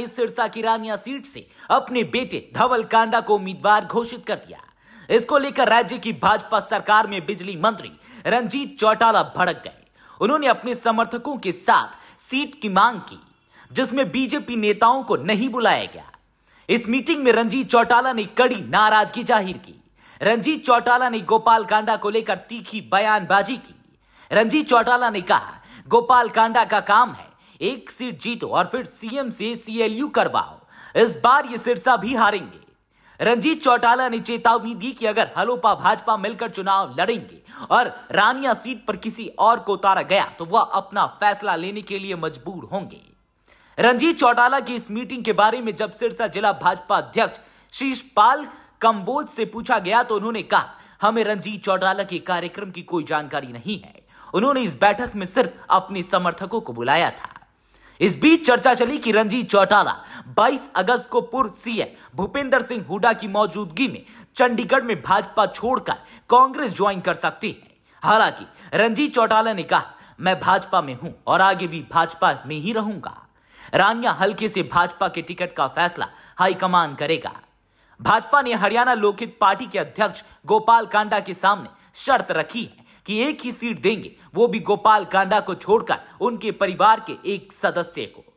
इस सिरसा की रानियां सीट से अपने बेटे धवल कांडा को उम्मीदवार घोषित कर दिया। इसको लेकर राज्य की भाजपा सरकार में बिजली मंत्री रणजीत चौटाला भड़क गए। उन्होंने अपने समर्थकों के साथ सीट की मांग की, जिसमें बीजेपी नेताओं को नहीं बुलाया गया। इस मीटिंग में रणजीत चौटाला ने कड़ी नाराजगी जाहिर की। रणजीत चौटाला ने गोपाल कांडा को लेकर तीखी बयानबाजी की। रणजीत चौटाला ने कहा, गोपाल कांडा का काम है एक सीट जीतो और फिर सीएम से सीएलयू करवाओ। इस बार ये सिरसा भी हारेंगे। रणजीत चौटाला ने चेतावनी दी कि अगर हलोपा भाजपा मिलकर चुनाव लड़ेंगे और रानियां सीट पर किसी और को उतारा गया तो वह अपना फैसला लेने के लिए मजबूर होंगे। रणजीत चौटाला की इस मीटिंग के बारे में जब सिरसा जिला भाजपा अध्यक्ष शीशपाल कंबोज से पूछा गया तो उन्होंने कहा, हमें रणजीत चौटाला के कार्यक्रम की कोई जानकारी नहीं है। उन्होंने इस बैठक में सिर्फ अपने समर्थकों को बुलाया था। इस बीच चर्चा चली कि रणजीत चौटाला 22 अगस्त को पूर्व सीएम भूपेंद्र सिंह हुड्डा की मौजूदगी में चंडीगढ़ में भाजपा छोड़कर कांग्रेस ज्वाइन कर सकती है। हालांकि रणजीत चौटाला ने कहा, मैं भाजपा में हूं और आगे भी भाजपा में ही रहूंगा। रानियां हल्के से भाजपा के टिकट का फैसला हाईकमान करेगा। भाजपा ने हरियाणा लोकहित पार्टी के अध्यक्ष गोपाल कांडा के सामने शर्त रखी है कि एक ही सीट देंगे, वो भी गोपाल कांडा को छोड़कर उनके परिवार के एक सदस्य को।